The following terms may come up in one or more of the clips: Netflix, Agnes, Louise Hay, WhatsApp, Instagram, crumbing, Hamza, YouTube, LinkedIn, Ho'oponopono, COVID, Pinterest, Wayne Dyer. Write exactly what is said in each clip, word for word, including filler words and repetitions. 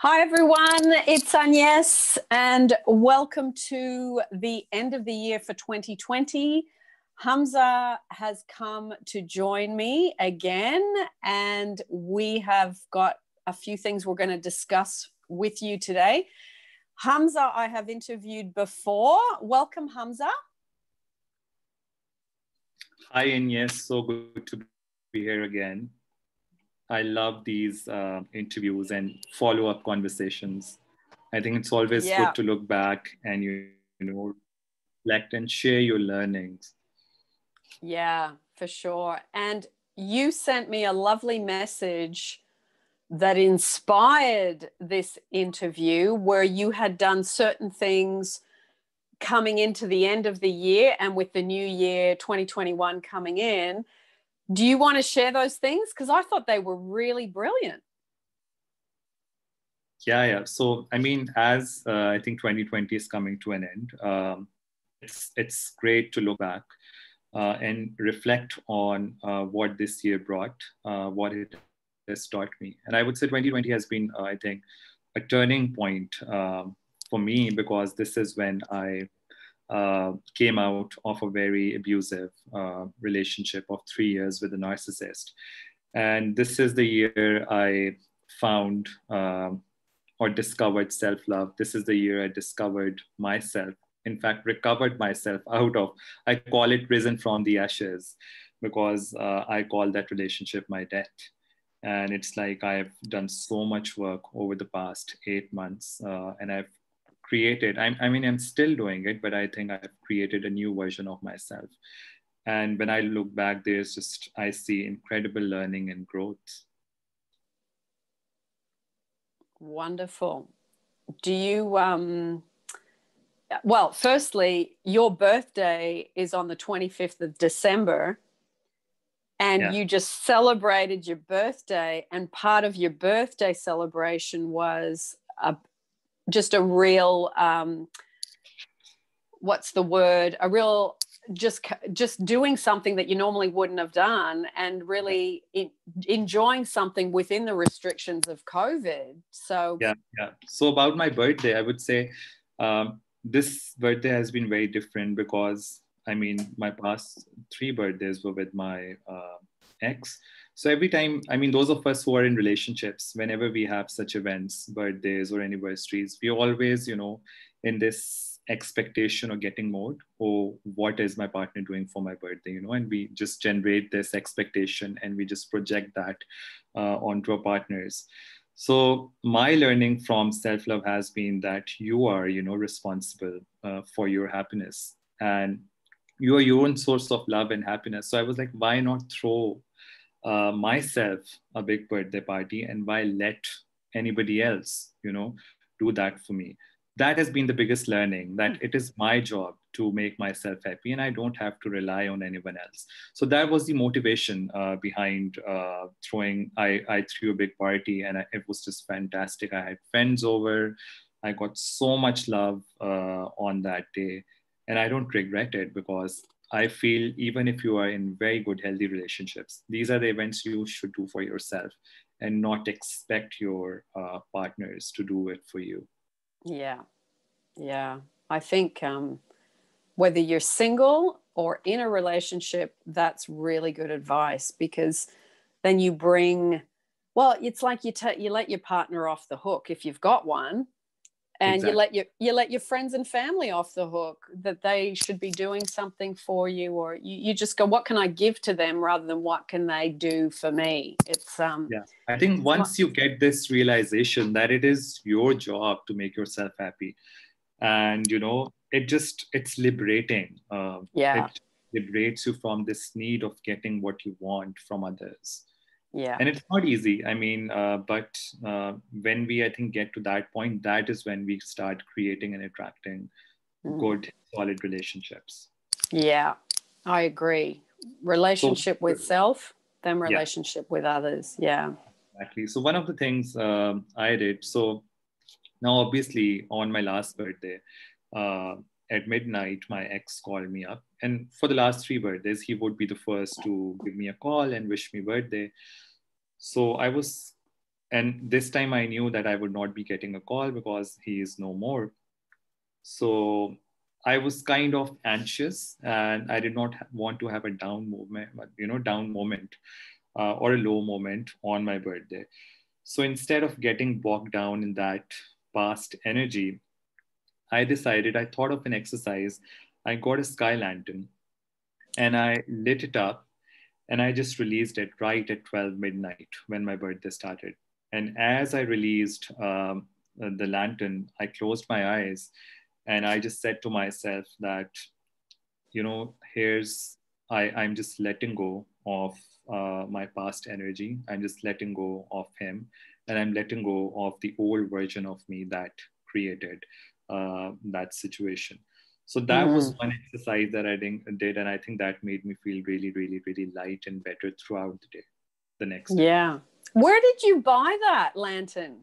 Hi everyone, it's Agnes and welcome to the end of the year for twenty twenty. Hamza has come to join me again and we have got a few things we're going to discuss with you today. Hamza I have interviewed before. Welcome Hamza. Hi Agnes, so good to be here again. I love these uh, interviews and follow-up conversations. I think it's always yeah. good to look back and you, you know, reflect and share your learnings. Yeah, for sure. And you sent me a lovely message that inspired this interview where you had done certain things coming into the end of the year and with the new year twenty twenty-one coming in. Do you want to share those things? Because I thought they were really brilliant. Yeah, yeah. So, I mean, as uh, I think twenty twenty is coming to an end, um, it's, it's great to look back uh, and reflect on uh, what this year brought, uh, what it has taught me. And I would say twenty twenty has been, uh, I think, a turning point um, for me, because this is when I Uh, came out of a very abusive uh, relationship of three years with a narcissist. And this is the year I found uh, or discovered self-love. This is the year I discovered myself. In fact, recovered myself out of, I call it risen from the ashes, because uh, I call that relationship my death. And it's like I've done so much work over the past eight months uh, and I've created, I'm, I mean, I'm still doing it, but I think I've created a new version of myself. And when I look back, there's just, I see incredible learning and growth. Wonderful. Do you, um, well, firstly, your birthday is on the twenty-fifth of December and yeah. you just celebrated your birthday, and part of your birthday celebration was a just a real, um, what's the word? A real, just just doing something that you normally wouldn't have done, and really in, enjoying something within the restrictions of COVID. So yeah, yeah. So about my birthday, I would say um, this birthday has been very different, because I mean my past three birthdays were with my uh, ex. So every time, I mean, those of us who are in relationships, whenever we have such events, birthdays or anniversaries, we always, you know, in this expectation or getting mode, oh, what is my partner doing for my birthday, you know, and we just generate this expectation and we just project that uh, onto our partners. So my learning from self-love has been that you are, you know, responsible uh, for your happiness, and you are your own source of love and happiness. So I was like, why not throw Uh, myself a big birthday party, and why let anybody else, you know, do that for me? That has been the biggest learning, that it is my job to make myself happy and I don't have to rely on anyone else. So that was the motivation uh, behind uh, throwing, I, I threw a big party, and I, it was just fantastic. I had friends over, I got so much love uh, on that day, and I don't regret it, because I feel even if you are in very good, healthy relationships, these are the events you should do for yourself and not expect your uh, partners to do it for you. Yeah. Yeah. I think um, whether you're single or in a relationship, that's really good advice, because then you bring, well, it's like you, t- you let your partner off the hook if you've got one. And exactly. you let your you let your friends and family off the hook, that they should be doing something for you, or you, you just go, what can I give to them rather than what can they do for me? It's um yeah. I think once you get this realization that it is your job to make yourself happy, and you know, it just it's liberating. Um, yeah, it liberates you from this need of getting what you want from others. Yeah. And it's not easy. I mean, uh, but uh, when we, I think, get to that point, that is when we start creating and attracting mm. good, solid relationships. Yeah, I agree. Relationship so, with self, then relationship yeah. with others. Yeah. Exactly. So one of the things um, I did, so now obviously on my last birthday, uh, at midnight, my ex called me up, and for the last three birthdays, he would be the first to give me a call and wish me birthday. So I was And this time I knew that I would not be getting a call because he is no more. So I was kind of anxious and I did not want to have a down moment, you know, down moment uh, or a low moment on my birthday. So instead of getting bogged down in that past energy, I decided, I thought of an exercise. I got a sky lantern and I lit it up and I just released it right at twelve midnight when my birthday started. And as I released um, the lantern, I closed my eyes and I just said to myself that, you know, here's, I, I'm just letting go of uh, my past energy. I'm just letting go of him and I'm letting go of the old version of me that created uh, that situation. So that mm. was one exercise that I did. And I think that made me feel really, really, really light and better throughout the day, the next day. Yeah. Where did you buy that lantern?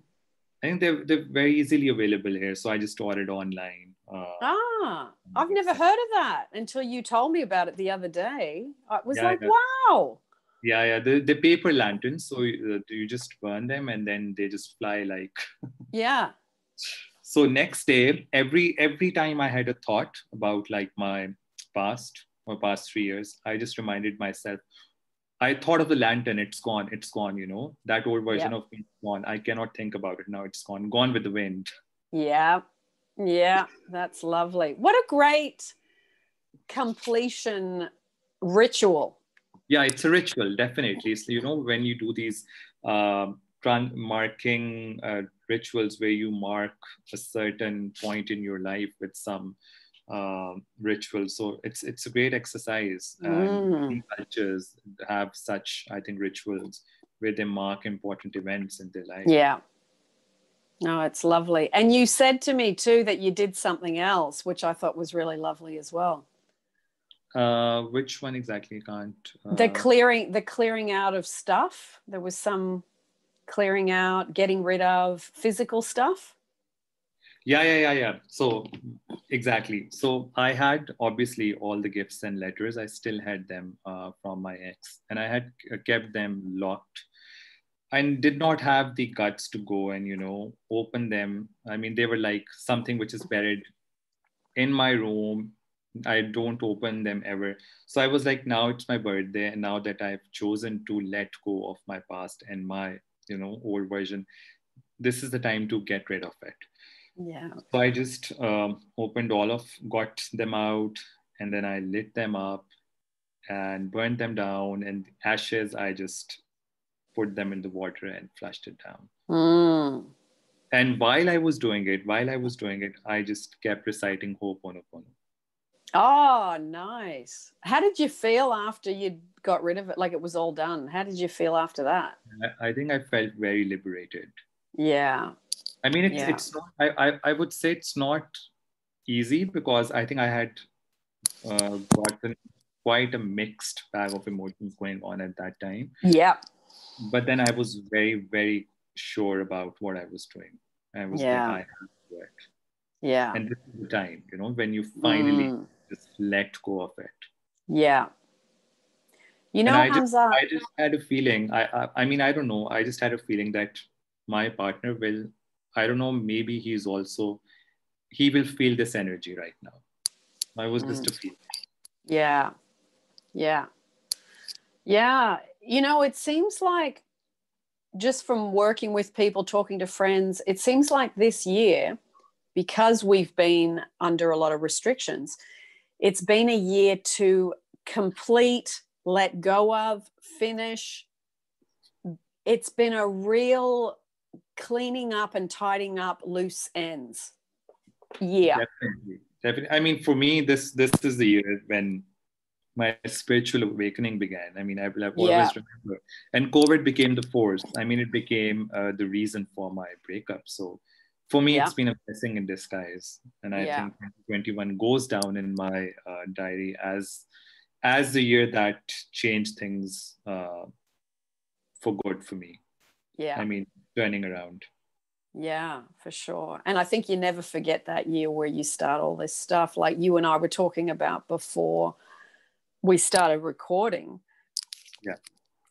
I think they're, they're very easily available here. So I just ordered online. Uh, ah, I've never heard of that until you told me about it the other day. I was yeah, like, yeah. wow. Yeah, yeah, the, the paper lanterns. So you, you just burn them and then they just fly like. Yeah. So next day, every every time I had a thought about like my past or past three years, I just reminded myself, I thought of the lantern, it's gone, it's gone, you know, that old version yep. of me is gone. I cannot think about it now, it's gone, gone with the wind. Yeah, yeah, that's lovely. What a great completion ritual. Yeah, it's a ritual, definitely. So, you know, when you do these uh, marking uh, rituals where you mark a certain point in your life with some um ritual, so it's it's a great exercise. And mm. cultures have such, I think, rituals where they mark important events in their life. Yeah, no, it's lovely. And you said to me too that you did something else which I thought was really lovely as well. Uh which one exactly? Can't uh... the clearing the clearing out of stuff. There was some clearing out, getting rid of physical stuff. Yeah, yeah, yeah, yeah. So exactly. So I had obviously all the gifts and letters. I still had them uh, from my ex and I had kept them locked and did not have the guts to go and, you know, open them. I mean, they were like something which is buried in my room. I don't open them ever. So I was like, now it's my birthday. And now that I've chosen to let go of my past and my, you know, old version, this is the time to get rid of it. Yeah. So I just um, opened all of, got them out, and then I lit them up and burned them down. And ashes, I just put them in the water and flushed it down. Mm. And while I was doing it, while I was doing it, I just kept reciting Ho'oponopono. Oh, nice. How did you feel after you got rid of it? Like it was all done. How did you feel after that? I, I think I felt very liberated. Yeah. I mean, it's, yeah. it's not, I, I, I would say it's not easy because I think I had uh, gotten quite a mixed bag of emotions going on at that time. Yeah. But then I was very, very sure about what I was doing. I was yeah. like, I have to do it. Yeah. And this is the time, you know, when you finally mm. just let go of it. Yeah. You know, I just, I just had a feeling, I, I, I mean, I don't know. I just had a feeling that my partner will, I don't know, maybe he's also, he will feel this energy right now. I was mm. just a feeling. Yeah. Yeah. Yeah. You know, it seems like just from working with people, talking to friends, it seems like this year, because we've been under a lot of restrictions, it's been a year to complete, let go of, finish. It's been a real cleaning up and tidying up loose ends. Yeah. Definitely. Definitely. I mean, for me, this this is the year when my spiritual awakening began. I mean, I will always yeah. remember. And COVID became the force. I mean, it became uh, the reason for my breakup. So for me, yeah. it's been a blessing in disguise. And I yeah. think twenty twenty-one goes down in my uh, diary as, as the year that changed things uh, for good for me. Yeah. I mean, turning around. Yeah, for sure. And I think you never forget that year where you start all this stuff, like you and I were talking about before we started recording. Yeah.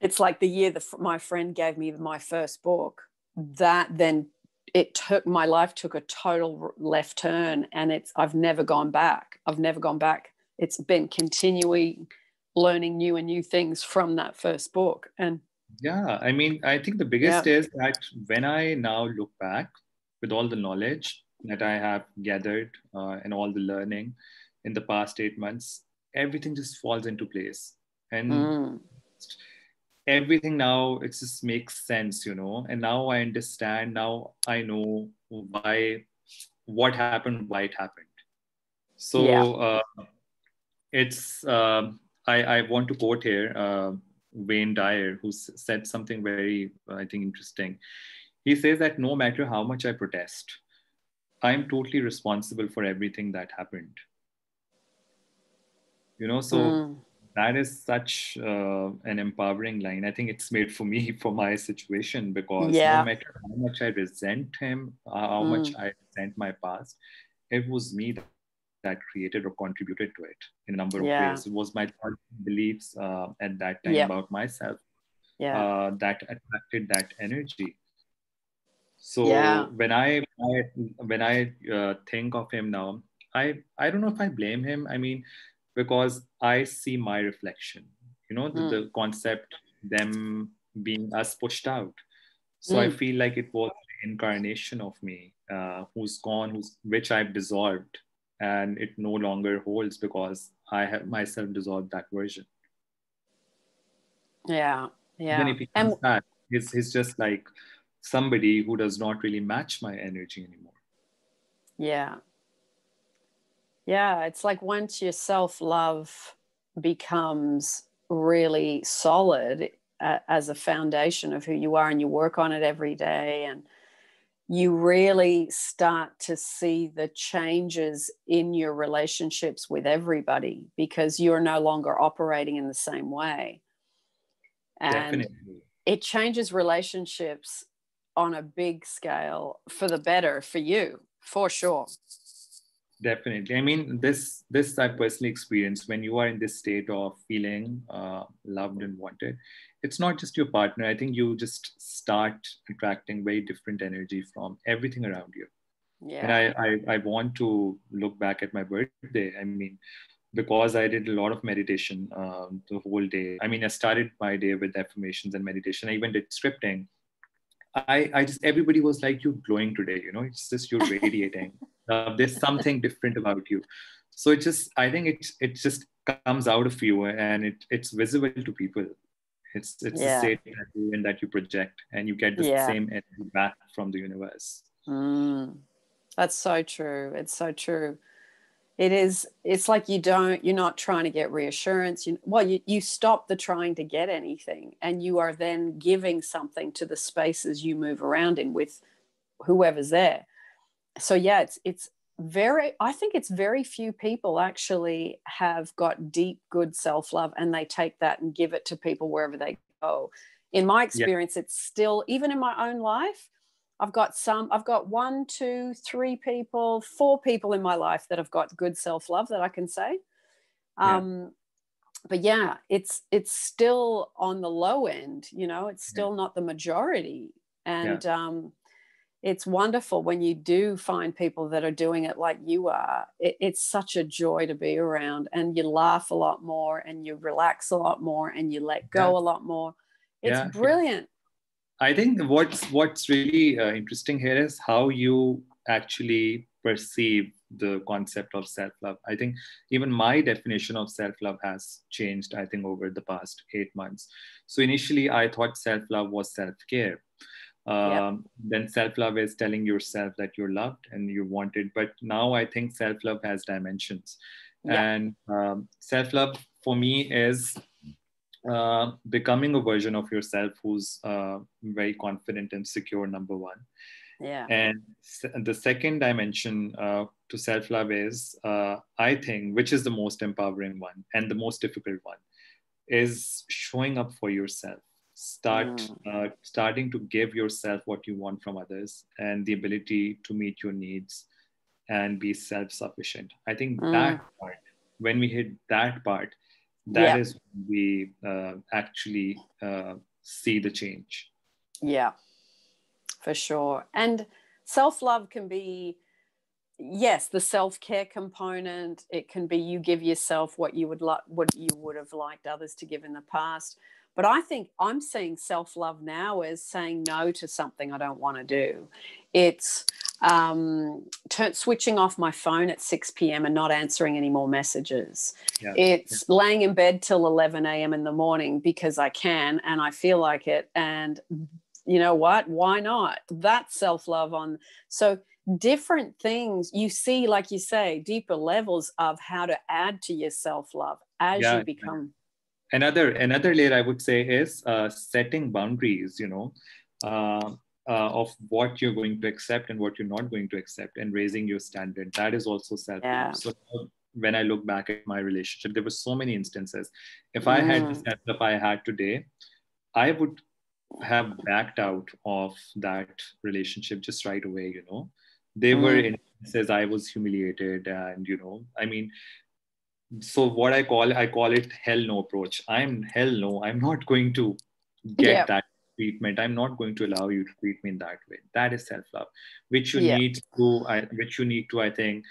It's like the year that my friend gave me my first book. that then it took my life took a total left turn, and it's I've never gone back. I've never gone back. It's been continuing learning new and new things from that first book. And yeah, I mean, I think the biggest yeah. is that when I now look back with all the knowledge that I have gathered uh, and all the learning in the past eight months, everything just falls into place. And mm. everything now, it just makes sense, you know, and now I understand, now I know why, what happened, why it happened. So yeah. uh, it's, uh, I, I want to quote here, uh, Wayne Dyer, who said something very, I think, interesting. He says that no matter how much I protest, I'm totally responsible for everything that happened. You know, so mm. that is such uh, an empowering line. I think it's made for me, for my situation, because yeah. no matter how much I resent him, uh, how mm. much I resent my past, it was me that, that created or contributed to it in a number of yeah. ways. It was my thoughts and beliefs uh, at that time yep. about myself yeah. uh, that attracted that energy. So yeah. when I, I when I uh, think of him now, I, I don't know if I blame him. I mean, because I see my reflection, you know, the, mm. the concept, them being us pushed out. So mm. I feel like it was an incarnation of me uh, who's gone, who's, which I've dissolved, and it no longer holds because I have myself dissolved that version. Yeah, yeah. Even if he comes and back, he's, he's just like somebody who does not really match my energy anymore. Yeah. Yeah, it's like once your self-love becomes really solid uh, as a foundation of who you are, and you work on it every day, and you really start to see the changes in your relationships with everybody, because you're no longer operating in the same way. And definitely. It changes relationships on a big scale for the better for you, for sure. Definitely. I mean, this, this I personally experienced when you are in this state of feeling uh, loved and wanted. It's not just your partner. I think you just start attracting very different energy from everything around you. Yeah. And I, I, I want to look back at my birthday. I mean, because I did a lot of meditation um, the whole day. I mean, I started my day with affirmations and meditation. I even did scripting. I, I just, everybody was like, you're glowing today, you know, it's just, you're radiating. Uh, there's something different about you. So it just, I think it, it just comes out of you, and it, it's visible to people. It's, it's yeah. the state that you, and that you project, and you get the yeah. same energy back from the universe. Mm, that's so true. It's so true. It is, it's like you don't, you're not trying to get reassurance. You, well, you, you stop the trying to get anything, and you are then giving something to the spaces you move around in with whoever's there. So yeah, it's, it's very, I think it's very few people actually have got deep, good self-love, and they take that and give it to people wherever they go. In my experience, yeah. it's still, even in my own life, I've got some, I've got one, two, three people, four people in my life that have got good self-love that I can say. Um, yeah. But yeah, it's, it's still on the low end, you know, it's still yeah. not the majority. And yeah. um, it's wonderful when you do find people that are doing it like you are. It, it's such a joy to be around, and you laugh a lot more, and you relax a lot more, and you let go yeah. a lot more. It's yeah. brilliant. I think what's what's really uh, interesting here is how you actually perceive the concept of self-love. I think even my definition of self-love has changed, I think, over the past eight months. So initially, I thought self-love was self-care. Um, yep. Then self-love is telling yourself that you're loved and you're wanted. But now I think self-love has dimensions. Yep. And um, self-love for me is... Uh, becoming a version of yourself who's uh, very confident and secure, number one. Yeah. And se- the second dimension uh, to self-love is, uh, I think, which is the most empowering one and the most difficult one, is showing up for yourself. Start mm. uh, starting to give yourself what you want from others, and the ability to meet your needs and be self-sufficient. I think mm. that part, when we hit that part, that yeah. is when we uh, actually uh, see the change. Yeah, for sure. And self-love can be, yes, the self-care component. It can be you give yourself what you would like, what you would have liked others to give in the past. But I think I'm seeing self-love now as saying no to something I don't want to do. It's um, turn, switching off my phone at six p m and not answering any more messages. Yeah. It's yeah. laying in bed till eleven a m in the morning because I can and I feel like it. And you know what? Why not? That's self-love on. So different things you see, like you say, deeper levels of how to add to your self-love as yeah, you become yeah. Another another layer I would say is uh, setting boundaries, you know, uh, uh, of what you're going to accept and what you're not going to accept, and raising your standard. That is also self-love. Yeah. So when I look back at my relationship, there were so many instances. If I mm. had the setup I had today, I would have backed out of that relationship just right away, you know. There mm. were instances I was humiliated and, you know, I mean, so what I call, I call it hell no approach. I'm hell no, I'm not going to get yep. that treatment. I'm not going to allow you to treat me in that way. That is self-love, which you yep. need to, I, which you need to, I think,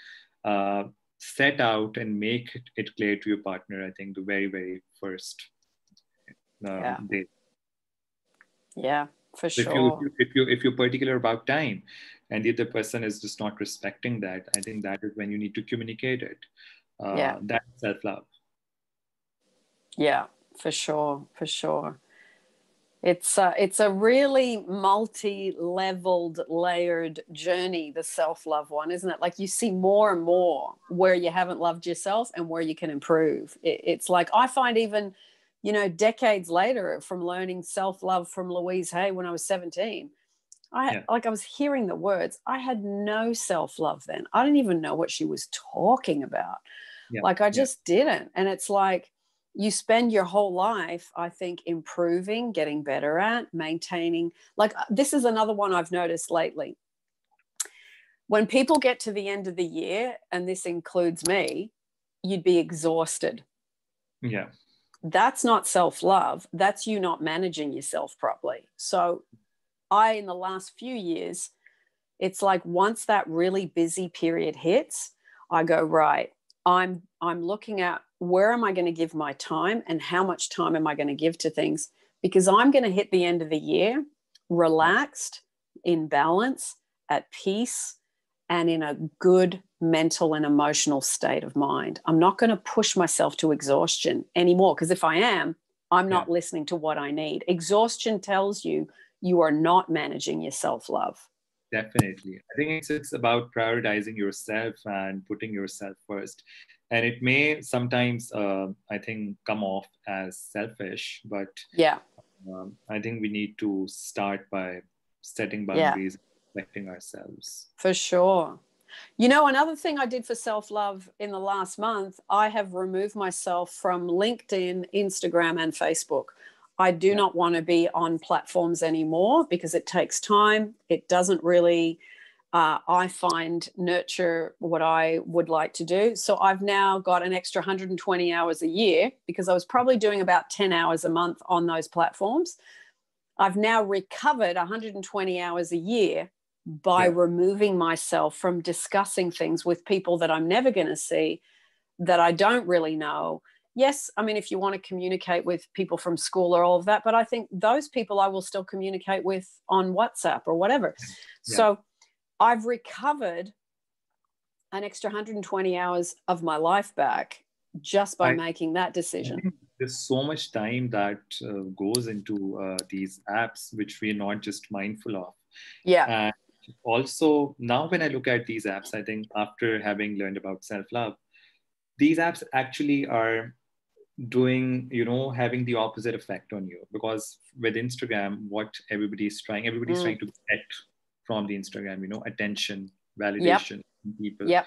uh, set out and make it clear to your partner. I think the very, very first uh, yeah. day. Yeah, for so sure. If you, if you, if you're particular about time and the other person is just not respecting that, I think that is when you need to communicate it. Uh, yeah, that's self-love. Yeah, for sure, for sure. It's a, it's a really multi-leveled, layered journey, the self-love one, isn't it? Like you see more and more where you haven't loved yourself and where you can improve. It, it's like I find even, you know, decades later from learning self-love from Louise Hay when I was seventeen, I yeah. like I was hearing the words. I had no self-love then. I didn't even know what she was talking about. Yeah. Like I just yeah. didn't. And it's like you spend your whole life, I think, improving, getting better at, maintaining. Like this is another one I've noticed lately. When people get to the end of the year, and this includes me, you'd be exhausted. Yeah. That's not self-love. That's you not managing yourself properly. So I, in the last few years, it's like once that really busy period hits, I go, right, I'm, I'm looking at where am I going to give my time and how much time am I going to give to things, because I'm going to hit the end of the year relaxed, in balance, at peace, and in a good mental and emotional state of mind. I'm not going to push myself to exhaustion anymore, because if I am, I'm not yeah. listening to what I need. Exhaustion tells you you are not managing your self-love. Definitely. I think it's, it's about prioritizing yourself and putting yourself first. And it may sometimes, uh, I think, come off as selfish, but yeah, um, I think we need to start by setting boundaries, yeah. respecting ourselves. For sure. You know, another thing I did for self-love in the last month, I have removed myself from LinkedIn, Instagram, and Facebook. I do yeah. not want to be on platforms anymore because it takes time. It doesn't really, uh, I find, nurture what I would like to do. So I've now got an extra one hundred twenty hours a year, because I was probably doing about ten hours a month on those platforms. I've now recovered one hundred twenty hours a year by yeah. removing myself from discussing things with people that I'm never going to see, that I don't really know. Yes, I mean, if you want to communicate with people from school or all of that, but I think those people I will still communicate with on WhatsApp or whatever. Yeah. So I've recovered an extra one hundred twenty hours of my life back just by I, making that decision. There's so much time that uh, goes into uh, these apps, which we're not just mindful of. Yeah. And also now when I look at these apps, I think after having learned about self-love, these apps actually are doing, you know, having the opposite effect on you, because with Instagram, what everybody's trying, everybody's mm. trying to get from the Instagram, you know, attention, validation, yep. from people. Yep.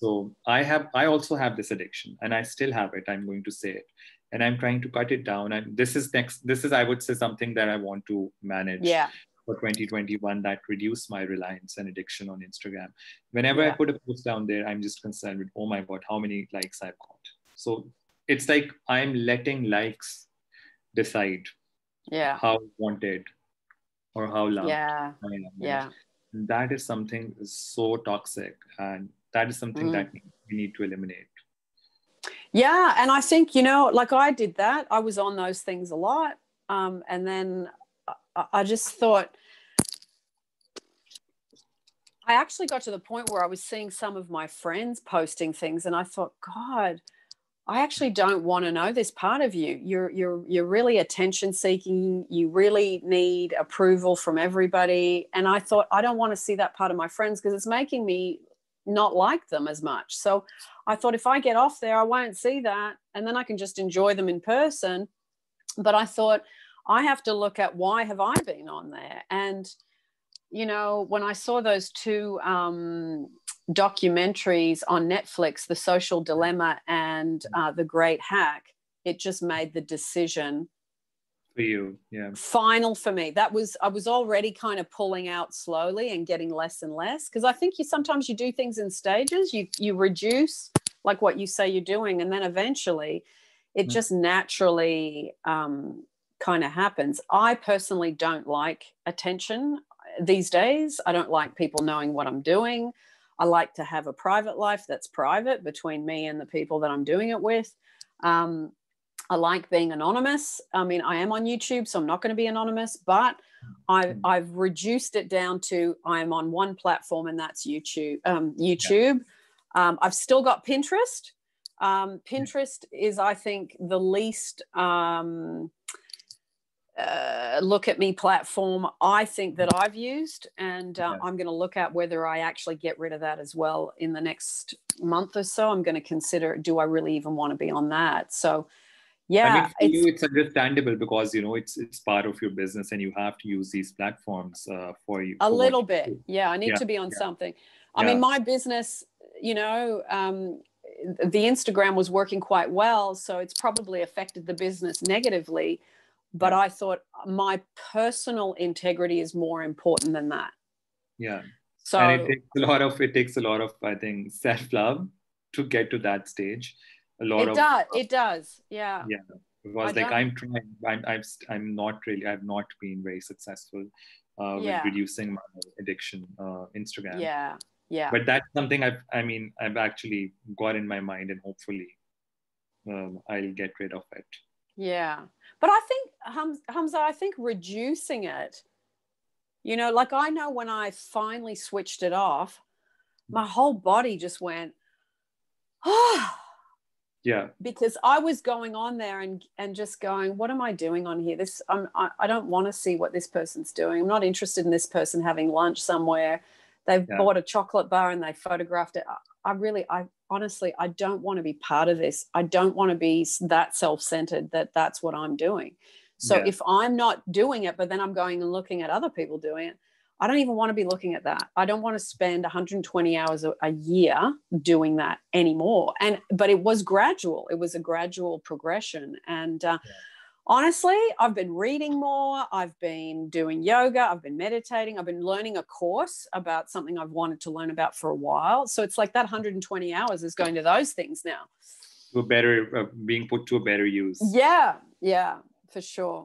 So I have, I also have this addiction, and I still have it. I'm going to say it, and I'm trying to cut it down. And this is next, this is, I would say, something that I want to manage yeah. for twenty twenty-one, that reduce my reliance and addiction on Instagram. Whenever yeah. I put a post down there, I'm just concerned with, oh my God, how many likes I've got. So it's like I'm letting likes decide yeah. how I want it or how loud. Yeah. I mean, yeah. And that is something so toxic, and that is something mm. that we need to eliminate. Yeah. And I think, you know, like I did that, I was on those things a lot. Um, and then I, I just thought, I actually got to the point where I was seeing some of my friends posting things, and I thought, God, I actually don't want to know this part of you. You're, you're, you're really attention seeking. You really need approval from everybody. And I thought, I don't want to see that part of my friends because it's making me not like them as much. So I thought, if I get off there, I won't see that. And then I can just enjoy them in person. But I thought, I have to look at, why have I been on there? And you know, when I saw those two um, documentaries on Netflix, The Social Dilemma and uh, The Great Hack, it just made the decision for you, yeah, final for me. That was, I was already kind of pulling out slowly and getting less and less, because I think you sometimes you do things in stages. You you reduce like what you say you're doing, and then eventually, it just naturally um, kind of happens. I personally don't like attention. These days, I don't like people knowing what I'm doing. I like to have a private life that's private between me and the people that I'm doing it with. Um, I like being anonymous. I mean, I am on YouTube, so I'm not going to be anonymous, but I've, I've reduced it down to I'm on one platform, and that's YouTube. Um, YouTube. Um, I've still got Pinterest. Um, Pinterest is, I think, the least... Um, Uh, look at me platform I think that I've used, and uh, yeah. I'm going to look at whether I actually get rid of that as well in the next month or so. I'm going to consider, do I really even want to be on that? So yeah, I mean, it's, you, it's understandable, because you know it's it's part of your business and you have to use these platforms uh, for you a for little bit you yeah I need yeah. to be on yeah. something I yeah. mean my business, you know, um the Instagram was working quite well, so it's probably affected the business negatively. But I thought my personal integrity is more important than that. Yeah. So and it takes a lot of, it takes a lot of, I think, self-love to get to that stage. A lot it of. It does. It does. Yeah. Yeah. Because I like I'm trying, I'm, I'm, I'm not really, I've not been very successful uh, with yeah. reducing my addiction, uh, Instagram. Yeah. Yeah. But that's something I've, I mean, I've actually got in my mind, and hopefully um, I'll get rid of it. Yeah. But I think, Hamza, I think reducing it, you know, like I know when I finally switched it off, my whole body just went, oh, yeah, because I was going on there and, and just going, what am I doing on here? This, I'm, I, I don't want to see what this person's doing. I'm not interested in this person having lunch somewhere. They've yeah. bought a chocolate bar and they photographed it. I, I really, I honestly, I don't want to be part of this. I don't want to be that self-centered that that's what I'm doing. So yeah. if I'm not doing it, but then I'm going and looking at other people doing it, I don't even want to be looking at that. I don't want to spend one hundred twenty hours a, a year doing that anymore. And, but it was gradual. It was a gradual progression. And uh, yeah. honestly, I've been reading more. I've been doing yoga. I've been meditating. I've been learning a course about something I've wanted to learn about for a while. So it's like that one hundred twenty hours is going to those things now. To a better, uh, being put to a better use. Yeah, yeah, for sure.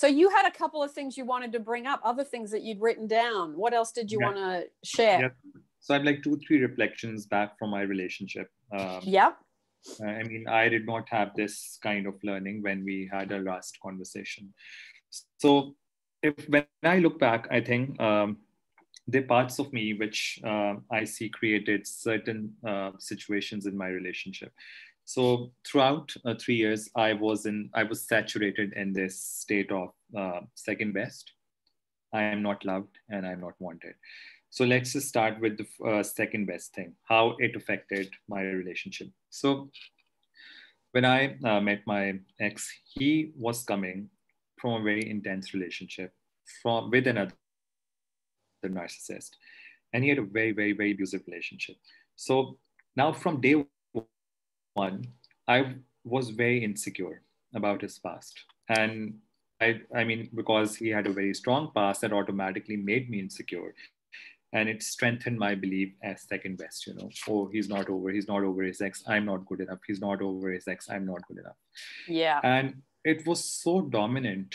So you had a couple of things you wanted to bring up, other things that you'd written down. What else did you yeah. want to share? Yeah. So I have like two, three reflections back from my relationship. Um, yeah. I mean, I did not have this kind of learning when we had our last conversation. So if when I look back, I think um, there are parts of me which uh, I see created certain uh, situations in my relationship. So throughout uh, three years, I was in, I was saturated in this state of uh, second best. I am not loved and I'm not wanted. So let's just start with the uh, second best thing, how it affected my relationship. So when I uh, met my ex, he was coming from a very intense relationship from with another narcissist. And he had a very, very, very abusive relationship. So now from day one, I was very insecure about his past. And I, I mean, because he had a very strong past, that automatically made me insecure. And it strengthened my belief as second best, you know, oh, he's not over, he's not over his ex, I'm not good enough. He's not over his ex, I'm not good enough. Yeah. And it was so dominant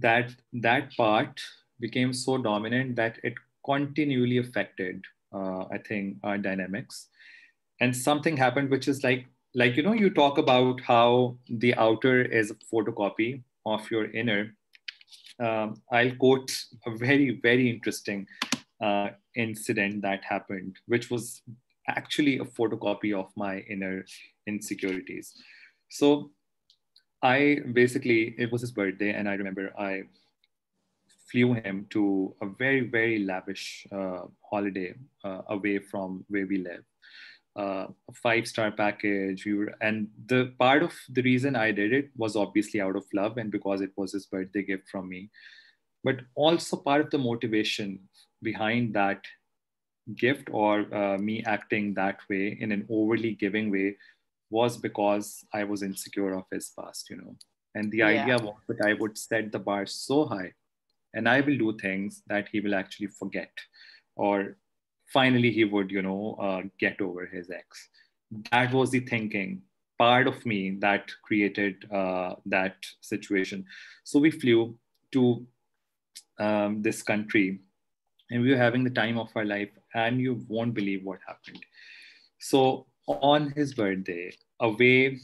that that part became so dominant that it continually affected, uh, I think, our dynamics. And something happened, which is like, like, you know, you talk about how the outer is a photocopy of your inner. Um, I'll quote a very, very interesting uh, incident that happened, which was actually a photocopy of my inner insecurities. So I basically, it was his birthday, and I remember I flew him to a very, very lavish uh, holiday uh, away from where we live. Uh, a five-star package. We were, and the part of the reason I did it was obviously out of love and because it was his birthday gift from me. But also part of the motivation behind that gift, or uh, me acting that way in an overly giving way, was because I was insecure of his past, you know. And the idea yeah. was that I would set the bar so high and I will do things that he will actually forget, or finally he would, you know, uh, get over his ex. That was the thinking part of me that created uh, that situation. So we flew to um, this country and we were having the time of our life, and you won't believe what happened. So on his birthday, away,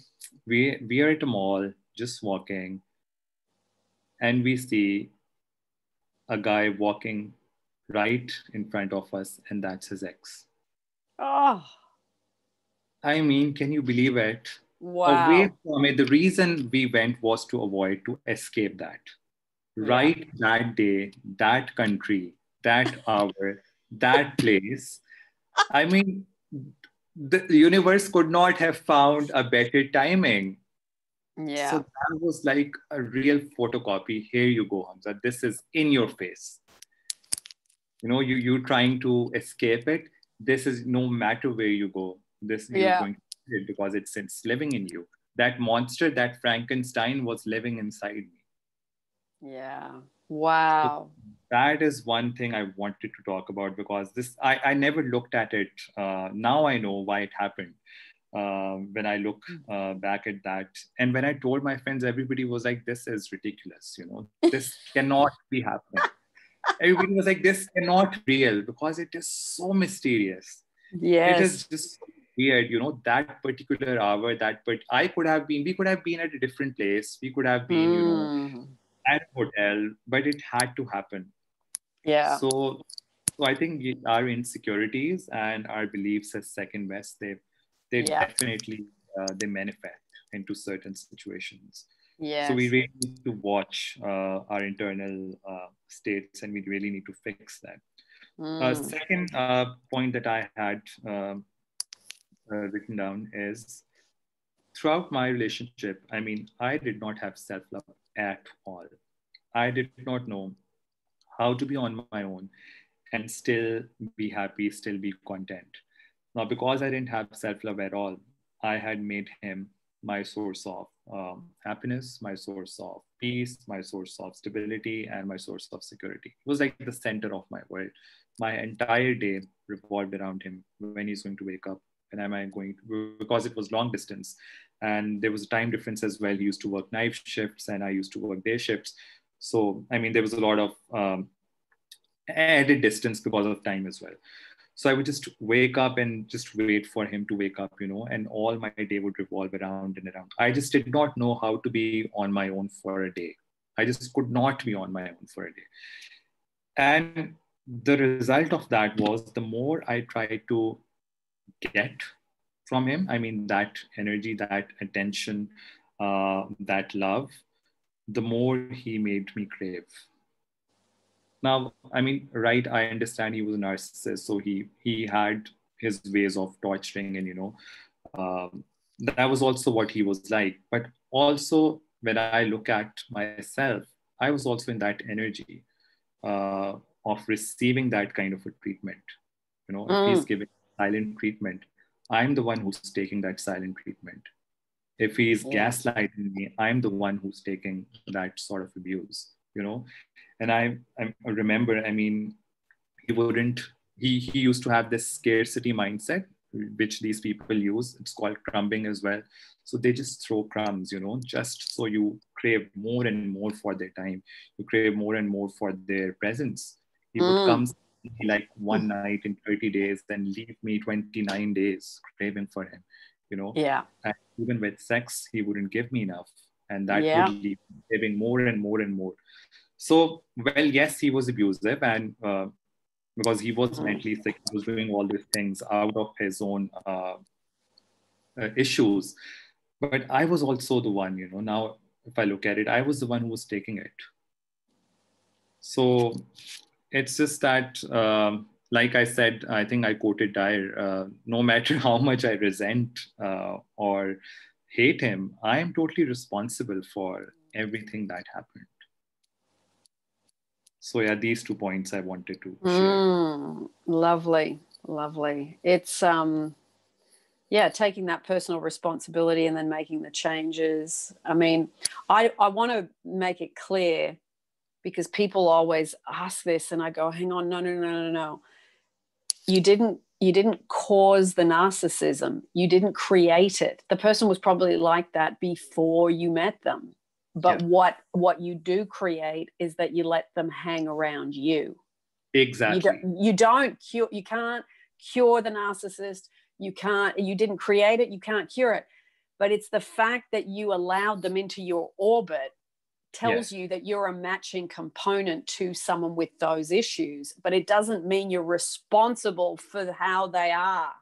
we, we are at a mall, just walking, and we see a guy walking right in front of us, and that's his ex. Oh, I mean, can you believe it? Wow. Away from it, the reason we went was to avoid, to escape that. Right, that day, that country, that hour, that place. I mean, the universe could not have found a better timing. Yeah. So that was like a real photocopy. Here you go, Hamza. This is in your face. You know, you, you're trying to escape it. This is, no matter where you go, this yeah. you're going to do it, because it's, it's living in you. That monster, that Frankenstein was living inside me. Yeah. Wow. So that is one thing I wanted to talk about, because this, I, I never looked at it. Uh, now I know why it happened. Um, when I look uh, back at that. And when I told my friends, everybody was like, this is ridiculous. You know, this cannot be happening. Everybody was like, this cannot be real, because it is so mysterious. Yes. It is just weird, you know, that particular hour, that, but I could have been, we could have been at a different place. We could have been, mm. you know, at a hotel, but it had to happen. Yeah. So, so I think our insecurities and our beliefs as second best, they, they yeah. definitely, uh, they manifest into certain situations. Yes. So we really need to watch uh, our internal uh, states, and we really need to fix that. Mm. Uh, second uh, point that I had uh, uh, written down is, throughout my relationship, I mean, I did not have self-love at all. I did not know how to be on my own and still be happy, still be content. Now, because I didn't have self-love at all, I had made him my source of um, happiness, my source of peace, my source of stability, and my source of security. It was like the center of my world. My entire day revolved around him, when he's going to wake up, and am I going to, because it was long distance and there was a time difference as well. He used to work night shifts and I used to work day shifts. So, I mean, there was a lot of um, added distance because of time as well. So I would just wake up and just wait for him to wake up, you know, and all my day would revolve around and around. I just did not know how to be on my own for a day. I just could not be on my own for a day. And the result of that was, the more I tried to get from him, I mean, that energy, that attention, uh, that love, the more he made me crave. Now, I mean, right, I understand he was a narcissist, so he he had his ways of torturing, and, you know, um, that was also what he was like. But also, when I look at myself, I was also in that energy uh, of receiving that kind of a treatment. You know, mm. if he's giving silent treatment, I'm the one who's taking that silent treatment. If he's yeah. gaslighting me, I'm the one who's taking that sort of abuse, you know. And I, I remember, I mean, he wouldn't, he, he used to have this scarcity mindset which these people use. It's called crumbing as well. So they just throw crumbs, you know, just so you crave more and more for their time. You crave more and more for their presence. He mm. would come like one night in thirty days, then leave me twenty-nine days craving for him, you know. Yeah. And even with sex, he wouldn't give me enough. And that yeah. would leave me craving more and more and more. So, well, yes, he was abusive, and uh, because he was mentally sick, he was doing all these things out of his own uh, uh, issues. But I was also the one, you know, now if I look at it, I was the one who was taking it. So it's just that, um, like I said, I think I quoted Dyer, uh, no matter how much I resent uh, or hate him, I am totally responsible for everything that happened. So yeah, these two points I wanted to share. Mm, lovely, lovely. It's, um, yeah, taking that personal responsibility and then making the changes. I mean, I, I want to make it clear, because people always ask this and I go, hang on, no, no, no, no, no. You didn't, you didn't cause the narcissism. You didn't create it. The person was probably like that before you met them. But yeah. what what you do create is that you let them hang around you. Exactly. You don't, you don't cure. You can't cure the narcissist. You can't. You didn't create it. You can't cure it. But it's the fact that you allowed them into your orbit tells yes. you that you're a matching component to someone with those issues. But it doesn't mean you're responsible for how they are.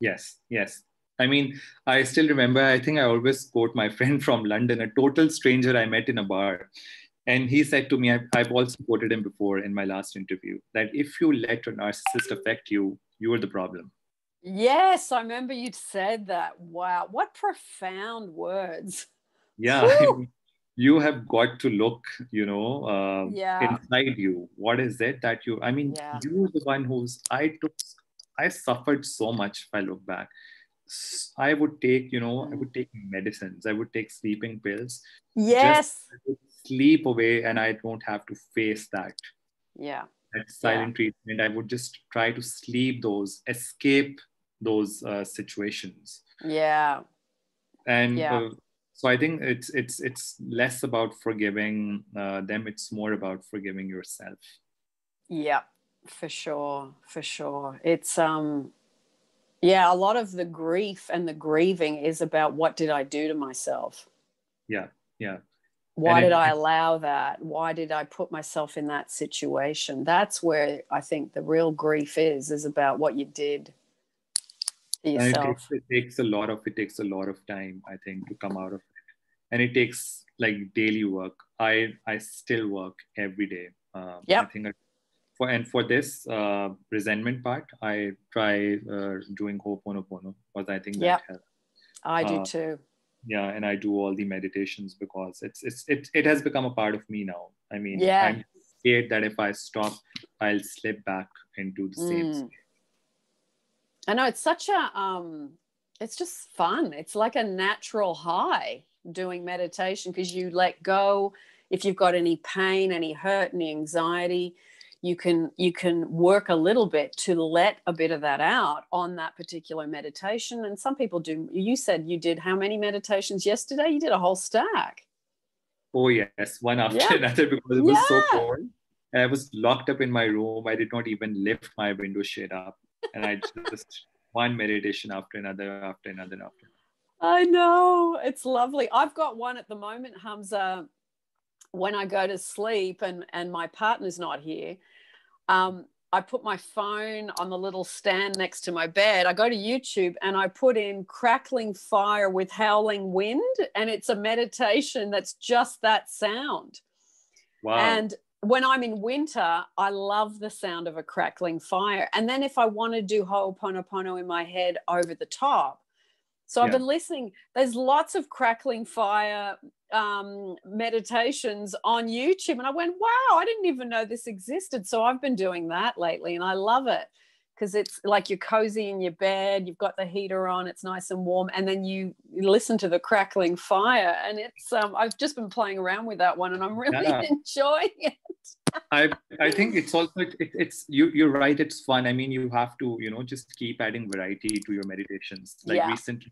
Yes. Yes. I mean, I still remember, I think I always quote my friend from London, a total stranger I met in a bar. And he said to me, I've, I've also quoted him before in my last interview, that if you let your narcissist affect you, you are the problem. Yes, I remember you said that. Wow, what profound words. Yeah, I mean, you have got to look, you know, uh, yeah. inside you. What is it that you, I mean, yeah. you're the one who's, I took, I suffered so much if I look back. I would take, you know, I would take medicines. I would take sleeping pills. Yes. Just sleep away, and I don't have to face that. Yeah. That silent yeah. treatment. I would just try to sleep those, escape those uh, situations. Yeah. And yeah. Uh, so I think it's it's it's less about forgiving uh, them. It's more about forgiving yourself. Yeah, for sure, for sure. It's um. Yeah, a lot of the grief and the grieving is about what did I do to myself? Yeah, yeah. Why did I allow that? Why did I put myself in that situation? That's where I think the real grief is, is about what you did to yourself. It takes, it takes a lot of, it takes a lot of time, I think, to come out of it. And it takes like daily work. I, I still work every day. Um, yeah. I think I, For, and for this uh, resentment part, I try uh, doing Ho'oponopono, because I think that yep. helps. I do uh, too. Yeah, and I do all the meditations because it's it's it, it has become a part of me now. I mean, yeah. I'm scared that if I stop, I'll slip back into the mm. same state. I know, it's such a, um, it's just fun. It's like a natural high doing meditation, because you let go. If you've got any pain, any hurt, any anxiety, You can you can work a little bit to let a bit of that out on that particular meditation. And some people do. You said you did how many meditations yesterday? You did a whole stack. Oh, yes. One after yeah. another, because it was yeah. so cold. And I was locked up in my room. I did not even lift my window shade up. And I just one meditation after another, after another, after another. I know. It's lovely. I've got one at the moment, Hamza, when I go to sleep and, and my partner's not here. Um, I put my phone on the little stand next to my bed. I go to YouTube and I put in Crackling Fire with Howling Wind, and it's a meditation that's just that sound. Wow. And when I'm in winter, I love the sound of a crackling fire. And then if I want to do Ho'oponopono in my head over the top, so yeah. I've been listening. There's lots of crackling fire um, meditations on YouTube. And I went, wow, I didn't even know this existed. So I've been doing that lately, and I love it, because it's like you're cozy in your bed. You've got the heater on. It's nice and warm. And then you listen to the crackling fire. And it's um, I've just been playing around with that one, and I'm really yeah. enjoying it. I I think it's also it, it, it's you you're right. It's fun. I mean, you have to you know just keep adding variety to your meditations. Like yeah. recently,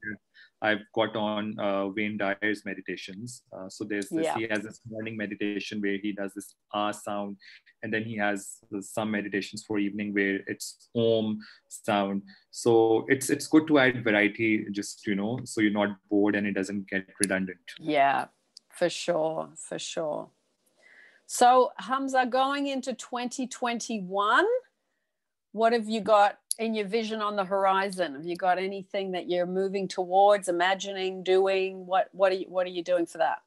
I've got on uh, Wayne Dyer's meditations. Uh, so there's this, yeah. he has this morning meditation where he does this ah sound, and then he has some meditations for evening where it's om sound. So it's it's good to add variety, just you know, so you're not bored and it doesn't get redundant. Yeah, for sure, for sure. So Hamza, going into twenty twenty-one, what have you got in your vision on the horizon? Have you got anything that you're moving towards, imagining, doing? What what are you what are you doing for that?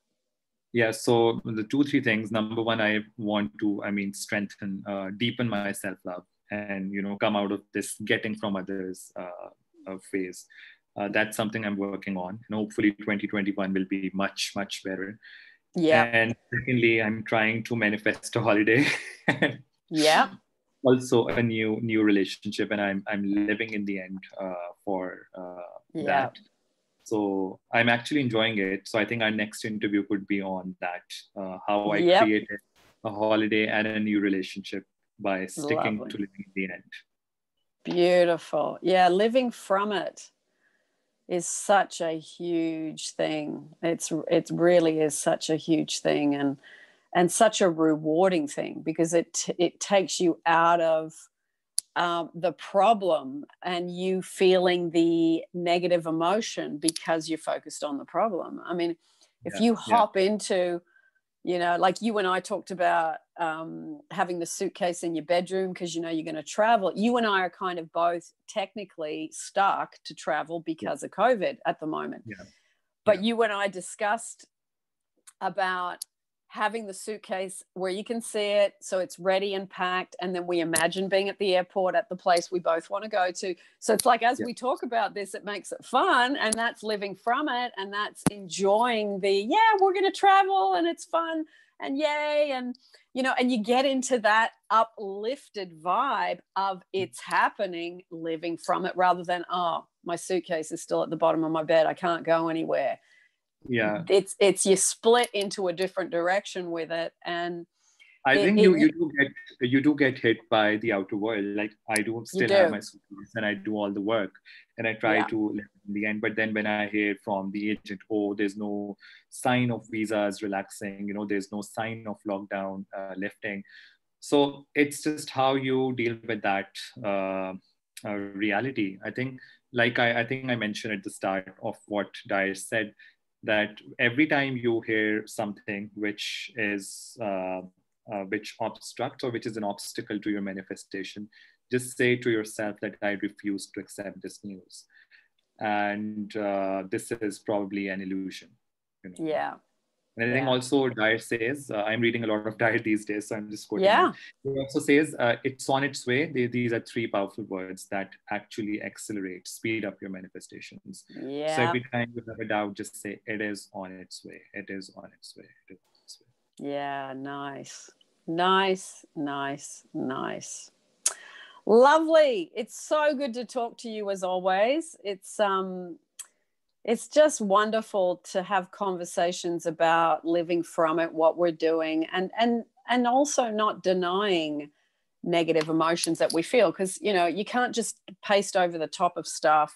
Yeah, so the two three things. Number one, I want to, I mean, strengthen, uh, deepen my self-love, and you know, come out of this getting from others uh, phase. Uh, that's something I'm working on, and hopefully twenty twenty-one will be much much better. Yeah. And secondly, I'm trying to manifest a holiday. Yeah. Also a new new relationship, and I'm I'm living in the end uh, for uh, yeah. that. So I'm actually enjoying it. So I think our next interview could be on that, uh, how I yep. created a holiday and a new relationship by sticking Lovely. To living in the end. Beautiful. Yeah, living from it is such a huge thing. It's it really is such a huge thing, and. And such a rewarding thing, because it it takes you out of um, the problem and you feeling the negative emotion because you're focused on the problem. I mean, if yeah, you hop yeah. into, you know, like you and I talked about um, having the suitcase in your bedroom because you know you're going to travel. You and I are kind of both technically stuck to travel because yeah. of COVID at the moment. Yeah. But yeah. you and I discussed about having the suitcase where you can see it, so it's ready and packed, and then we imagine being at the airport at the place we both want to go to. So it's like, as yeah. we talk about this, it makes it fun, and that's living from it, and that's enjoying the yeah we're going to travel and it's fun and yay, and you know, and you get into that uplifted vibe of it's happening, living from it, rather than oh, my suitcase is still at the bottom of my bed, I can't go anywhere. Yeah, it's it's you split into a different direction with it, and I it, think you it, you do get you do get hit by the outer world. Like I do still do. have my suitcase, and I do all the work, and I try yeah. to in the end. But then when I hear from the agent, oh, there's no sign of visas relaxing. You know, there's no sign of lockdown uh, lifting. So it's just how you deal with that uh, uh, reality. I think, like I, I think I mentioned at the start of what Dyer said, that every time you hear something which is uh, uh, which obstructs or which is an obstacle to your manifestation, just say to yourself that I refuse to accept this news, and uh, this is probably an illusion. You know? Yeah. And I think yeah. also Dyer says, uh, I'm reading a lot of Dyer these days, so I'm just quoting. Yeah. He also says, uh, it's on its way. They, these are three powerful words that actually accelerate, speed up your manifestations. Yeah. So every time you have a doubt, just say, it is on its way. It is on its way. It is on its way. Yeah, nice. Nice, nice, nice. Lovely. It's so good to talk to you as always. It's... um. It's just wonderful to have conversations about living from it, what we're doing, and and and also not denying negative emotions that we feel, because you know you can't just paste over the top of stuff.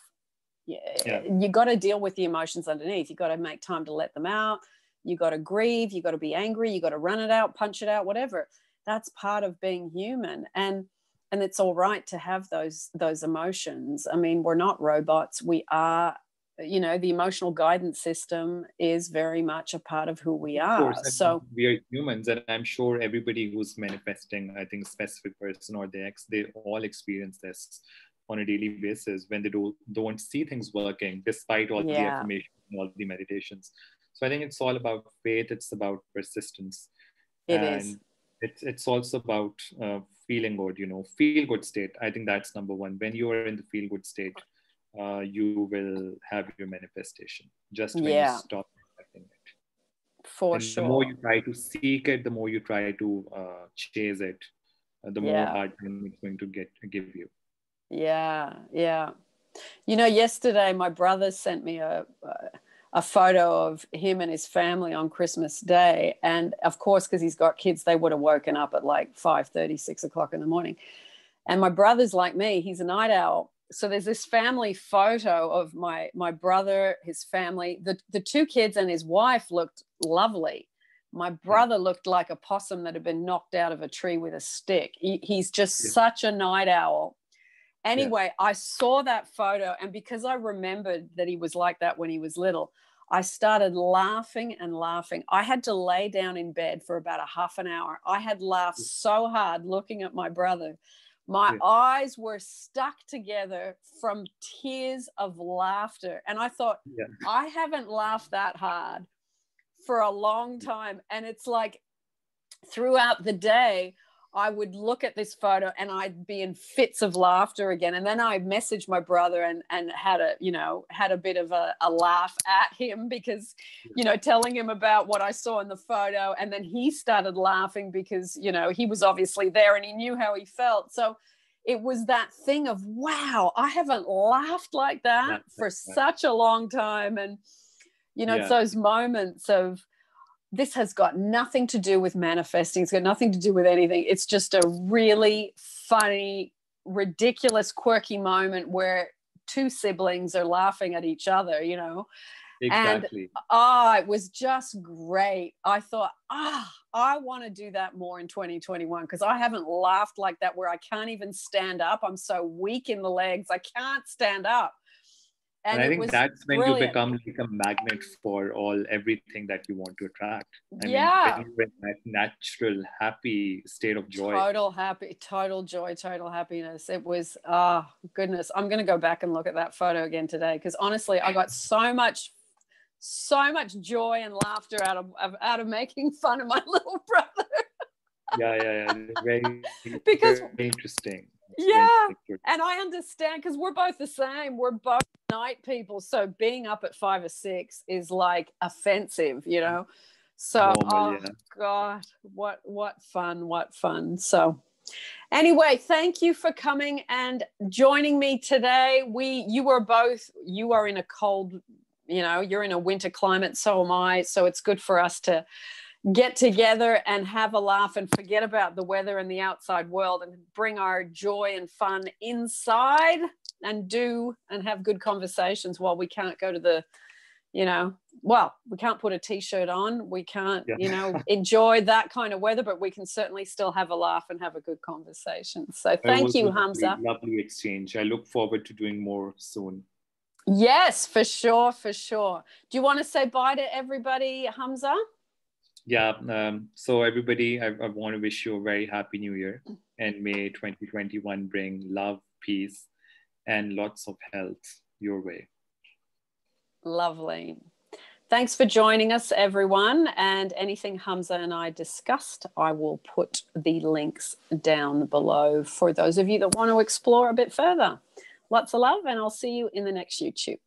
Yeah. You got to deal with the emotions underneath. You got to make time to let them out. You got to grieve. You got to be angry. You got to run it out, punch it out, whatever. That's part of being human, and and it's all right to have those those emotions. I mean, we're not robots. We are. You know, the emotional guidance system is very much a part of who we are. Of course, so we are humans, and I'm sure everybody who's manifesting, I think, a specific person or their ex, they all experience this on a daily basis when they do, don't see things working, despite all yeah. the affirmations and all the meditations. So I think it's all about faith. It's about persistence. It and is. It's, it's also about uh, feeling good, you know, feel good state. I think that's number one. When you are in the feel good state, Uh, you will have your manifestation just when yeah. you stop accepting it. For and sure. The more you try to seek it, the more you try to uh, chase it, uh, the yeah. more hard it's going to get give you. Yeah, yeah. You know, yesterday my brother sent me a a photo of him and his family on Christmas Day. And of course, because he's got kids, they would have woken up at like five thirty, six o'clock in the morning. And my brother's like me, he's a night owl. So there's this family photo of my, my brother, his family, the, the two kids and his wife looked lovely. My brother looked like a possum that had been knocked out of a tree with a stick. He, he's just yeah. such a night owl. Anyway, yeah. I saw that photo, and because I remembered that he was like that when he was little, I started laughing and laughing. I had to lay down in bed for about a half an hour. I had laughed yeah. so hard looking at my brother. My yeah. eyes were stuck together from tears of laughter. And I thought, yeah. I haven't laughed that hard for a long time. And it's like throughout the day, I would look at this photo and I'd be in fits of laughter again. And then I messaged my brother and, and had a, you know, had a bit of a, a laugh at him because, you know, telling him about what I saw in the photo. And then he started laughing because, you know, he was obviously there and he knew how he felt. So it was that thing of, wow, I haven't laughed like that for such a long time. And, you know, yeah. it's those moments of, this has got nothing to do with manifesting. It's got nothing to do with anything. It's just a really funny, ridiculous, quirky moment where two siblings are laughing at each other, you know. Exactly. And, oh, it was just great. I thought, ah, oh, I want to do that more in twenty twenty-one because I haven't laughed like that where I can't even stand up. I'm so weak in the legs. I can't stand up. And, and I think that's when brilliant. you become like a magnet for all everything that you want to attract. I yeah. mean, you're in that natural, happy state of joy. Total happy, total joy, total happiness. It was, oh, goodness. I'm going to go back and look at that photo again today because honestly, I got so much, so much joy and laughter out of, of out of making fun of my little brother. yeah, yeah, yeah. Very, because, very interesting. Yeah, and I understand because we're both the same. We're both night people, so being up at five or six is like offensive, you know. So, oh, oh God, what what fun, what fun. So, anyway, thank you for coming and joining me today. We, you were both, you are in a cold, you know, you're in a winter climate. So am I. So it's good for us to get together and have a laugh and forget about the weather and the outside world and bring our joy and fun inside and do and have good conversations while we can't go to the, you know, well, we can't put a t-shirt on. We can't, yeah. you know, enjoy that kind of weather, but we can certainly still have a laugh and have a good conversation. So thank you, Hamza. Lovely exchange. I look forward to doing more soon. Yes, for sure. For sure. Do you want to say bye to everybody, Hamza? Yeah, um, so everybody, I, I want to wish you a very happy new year, and may twenty twenty-one bring love, peace, and lots of health your way. Lovely. Thanks for joining us, everyone. And anything Hamza and I discussed, I will put the links down below for those of you that want to explore a bit further. Lots of love, and I'll see you in the next YouTube.